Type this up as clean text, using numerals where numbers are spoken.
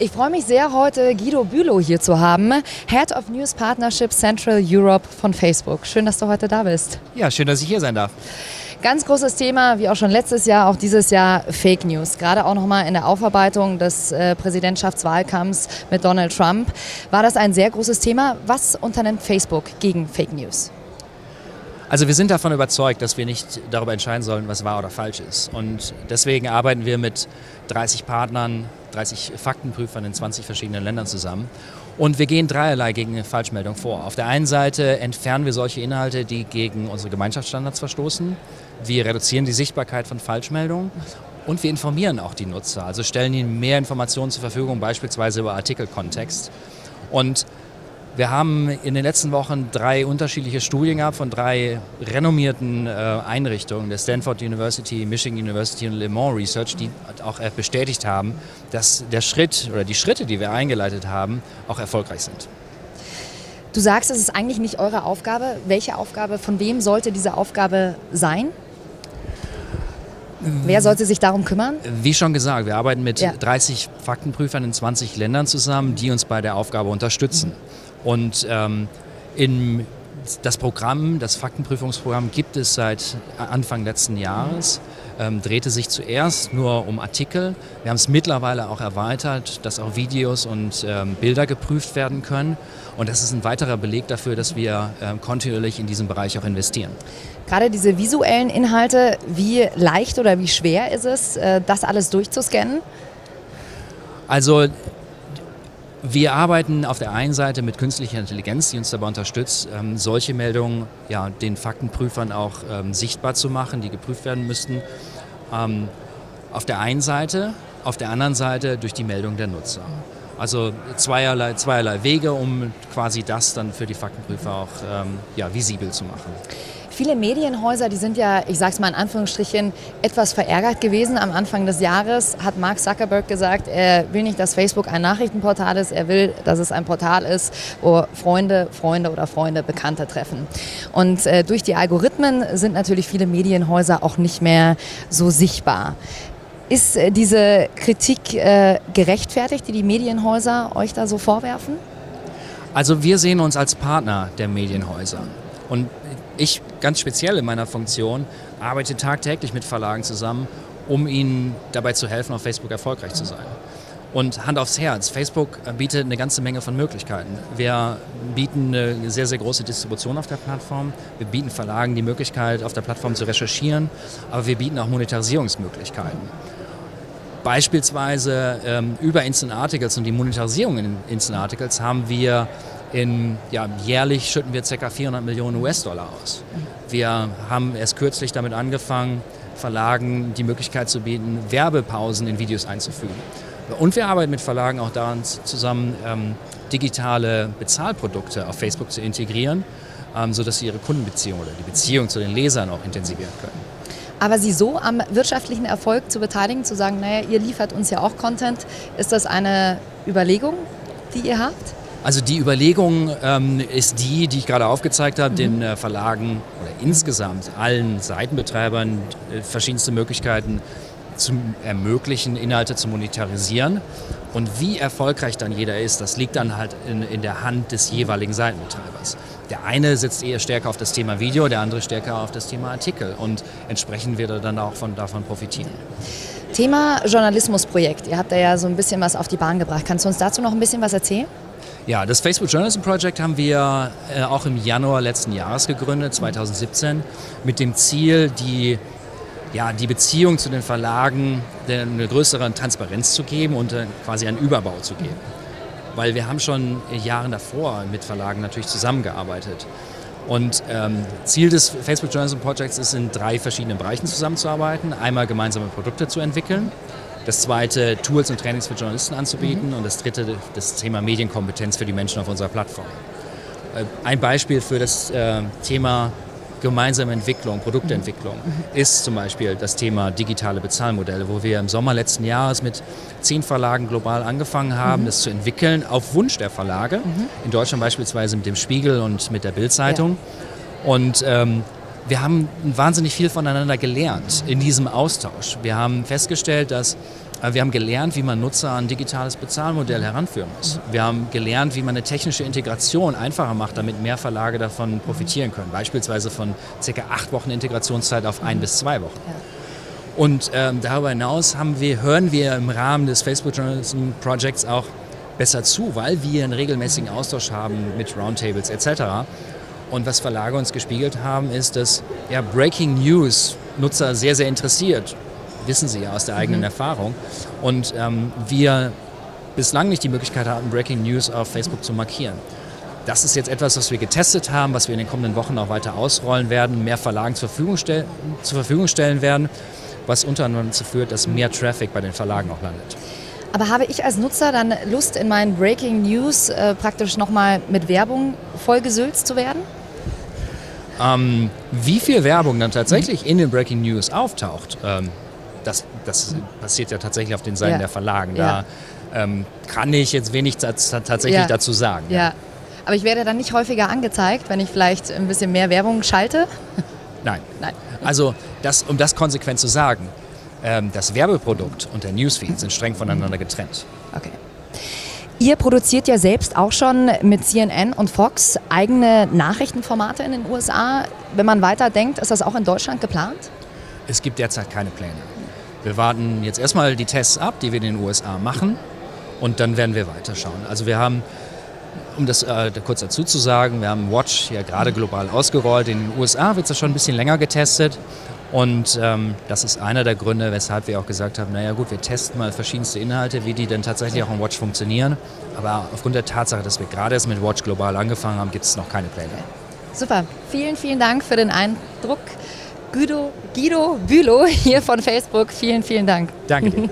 Ich freue mich sehr, heute Guido Bülow hier zu haben, Head of News Partnership Central Europe von Facebook. Schön, dass du heute da bist. Ja, schön, dass ich hier sein darf. Ganz großes Thema, wie auch schon letztes Jahr, auch dieses Jahr Fake News. Gerade auch nochmal in der Aufarbeitung des Präsidentschaftswahlkampfs mit Donald Trump war das ein sehr großes Thema. Was unternimmt Facebook gegen Fake News? Also wir sind davon überzeugt, dass wir nicht darüber entscheiden sollen, was wahr oder falsch ist. Und deswegen arbeiten wir mit 30 Partnern, 30 Faktenprüfern in 20 verschiedenen Ländern zusammen. Und wir gehen dreierlei gegen Falschmeldung vor. Auf der einen Seite entfernen wir solche Inhalte, die gegen unsere Gemeinschaftsstandards verstoßen. Wir reduzieren die Sichtbarkeit von Falschmeldungen. Und wir informieren auch die Nutzer, also stellen ihnen mehr Informationen zur Verfügung, beispielsweise über Artikelkontext. Und wir haben in den letzten Wochen 3 unterschiedliche Studien gehabt von 3 renommierten Einrichtungen, der Stanford University, Michigan University und Le Mans Research, die auch bestätigt haben, dass der Schritt oder die Schritte, die wir eingeleitet haben, auch erfolgreich sind. Du sagst, es ist eigentlich nicht eure Aufgabe. Welche Aufgabe, von wem sollte diese Aufgabe sein? Wer sollte sich darum kümmern? Wie schon gesagt, wir arbeiten mit 30 Faktenprüfern in 20 Ländern zusammen, die uns bei der Aufgabe unterstützen. Und das Faktenprüfungsprogramm gibt es seit Anfang letzten Jahres, drehte sich zuerst nur um Artikel. Wir haben es mittlerweile auch erweitert, dass auch Videos und Bilder geprüft werden können. Und das ist ein weiterer Beleg dafür, dass wir kontinuierlich in diesem Bereich auch investieren. Gerade diese visuellen Inhalte, wie leicht oder wie schwer ist es, das alles durchzuscannen? Also wir arbeiten auf der einen Seite mit künstlicher Intelligenz, die uns dabei unterstützt, solche Meldungen den Faktenprüfern auch sichtbar zu machen, die geprüft werden müssten. Auf der einen Seite, auf der anderen Seite durch die Meldung der Nutzer. Also zweierlei Wege, um quasi das dann für die Faktenprüfer auch visibel zu machen. Viele Medienhäuser, die sind ja, ich sag's mal in Anführungsstrichen, etwas verärgert gewesen. Am Anfang des Jahres hat Mark Zuckerberg gesagt, er will nicht, dass Facebook ein Nachrichtenportal ist. Er will, dass es ein Portal ist, wo Freunde, Bekannte treffen. Und durch die Algorithmen sind natürlich viele Medienhäuser auch nicht mehr so sichtbar. Ist diese Kritik gerechtfertigt, die die Medienhäuser euch da so vorwerfen? Also wir sehen uns als Partner der Medienhäuser. Und ich ganz speziell in meiner Funktion arbeite tagtäglich mit Verlagen zusammen, um ihnen dabei zu helfen, auf Facebook erfolgreich zu sein. Und Hand aufs Herz, Facebook bietet eine ganze Menge von Möglichkeiten. Wir bieten eine sehr, sehr große Distribution auf der Plattform. Wir bieten Verlagen die Möglichkeit, auf der Plattform zu recherchieren. Aber wir bieten auch Monetarisierungsmöglichkeiten. Beispielsweise über Instant Articles und die Monetarisierung in Instant Articles haben wir jährlich schütten wir ca. 400 Millionen US-Dollar aus. Wir haben erst kürzlich damit angefangen, Verlagen die Möglichkeit zu bieten, Werbepausen in Videos einzufügen. Und wir arbeiten mit Verlagen auch daran zusammen, digitale Bezahlprodukte auf Facebook zu integrieren, sodass sie ihre Kundenbeziehung oder die Beziehung zu den Lesern auch intensivieren können. Aber sie so am wirtschaftlichen Erfolg zu beteiligen, zu sagen, naja, ihr liefert uns ja auch Content, ist das eine Überlegung, die ihr habt? Also die Überlegung ist die ich gerade aufgezeigt habe, den Verlagen oder insgesamt allen Seitenbetreibern verschiedenste Möglichkeiten zu ermöglichen, Inhalte zu monetarisieren. Und wie erfolgreich dann jeder ist, das liegt dann halt in der Hand des jeweiligen Seitenbetreibers. Der eine sitzt eher stärker auf das Thema Video, der andere stärker auf das Thema Artikel. Und entsprechend wird er dann auch davon profitieren. Thema Journalismusprojekt. Ihr habt da ja so ein bisschen was auf die Bahn gebracht. Kannst du uns dazu noch ein bisschen was erzählen? Ja, das Facebook Journalism Project haben wir auch im Januar letzten Jahres gegründet, 2017, mit dem Ziel, die Beziehung zu den Verlagen eine größere Transparenz zu geben und quasi einen Überbau zu geben. Weil wir haben schon Jahre davor mit Verlagen natürlich zusammengearbeitet. Und Ziel des Facebook Journalism Projects ist, in 3 verschiedenen Bereichen zusammenzuarbeiten. Einmal gemeinsame Produkte zu entwickeln. Das zweite, Tools und Trainings für Journalisten anzubieten. Und das dritte, das Thema Medienkompetenz für die Menschen auf unserer Plattform. Ein Beispiel für das Thema gemeinsame Entwicklung, Produktentwicklung ist zum Beispiel das Thema digitale Bezahlmodelle, wo wir im Sommer letzten Jahres mit 10 Verlagen global angefangen haben, das zu entwickeln, auf Wunsch der Verlage. In Deutschland beispielsweise mit dem Spiegel und mit der Bildzeitung. Ja. Und wir haben wahnsinnig viel voneinander gelernt in diesem Austausch. Wir haben festgestellt, dass Wir haben gelernt, wie man Nutzer an ein digitales Bezahlmodell heranführen muss. Wir haben gelernt, wie man eine technische Integration einfacher macht, damit mehr Verlage davon profitieren können. Beispielsweise von ca. 8 Wochen Integrationszeit auf 1 bis 2 Wochen. Und darüber hinaus hören wir im Rahmen des Facebook Journalism Projects auch besser zu, weil wir einen regelmäßigen Austausch haben mit Roundtables etc. Und was Verlage uns gespiegelt haben, ist, dass ja, Breaking News Nutzer sehr, sehr interessiert. Wissen Sie ja aus der eigenen Erfahrung. Und wir bislang nicht die Möglichkeit hatten, Breaking News auf Facebook zu markieren. Das ist jetzt etwas, was wir getestet haben, was wir in den kommenden Wochen auch weiter ausrollen werden, mehr Verlagen zur Verfügung stellen werden, was unter anderem dazu führt, dass mehr Traffic bei den Verlagen auch landet. Aber habe ich als Nutzer dann Lust, in meinen Breaking News praktisch nochmal mit Werbung vollgesülzt zu werden? Wie viel Werbung dann tatsächlich in den Breaking News auftaucht, das passiert ja tatsächlich auf den Seiten der Verlagen. Da kann ich jetzt wenig tatsächlich dazu sagen. Ja. Ja. Aber ich werde dann nicht häufiger angezeigt, wenn ich vielleicht ein bisschen mehr Werbung schalte? Nein. Nein. Also, um das konsequent zu sagen, das Werbeprodukt und der Newsfeed sind streng voneinander getrennt. Okay. Ihr produziert ja selbst auch schon mit CNN und Fox eigene Nachrichtenformate in den USA. Wenn man weiterdenkt, ist das auch in Deutschland geplant? Es gibt derzeit keine Pläne. Wir warten jetzt erstmal die Tests ab, die wir in den USA machen, und dann werden wir weiterschauen. Also wir haben, um das kurz dazu zu sagen, wir haben Watch ja gerade global ausgerollt. In den USA wird es ja schon ein bisschen länger getestet. Und das ist einer der Gründe, weshalb wir auch gesagt haben, naja gut, wir testen mal verschiedenste Inhalte, wie die denn tatsächlich auch in Watch funktionieren. Aber aufgrund der Tatsache, dass wir gerade erst mit Watch global angefangen haben, gibt es noch keine Pläne. Super, vielen, vielen Dank für den Eindruck. Guido Bülow hier von Facebook. Vielen, vielen Dank. Danke dir.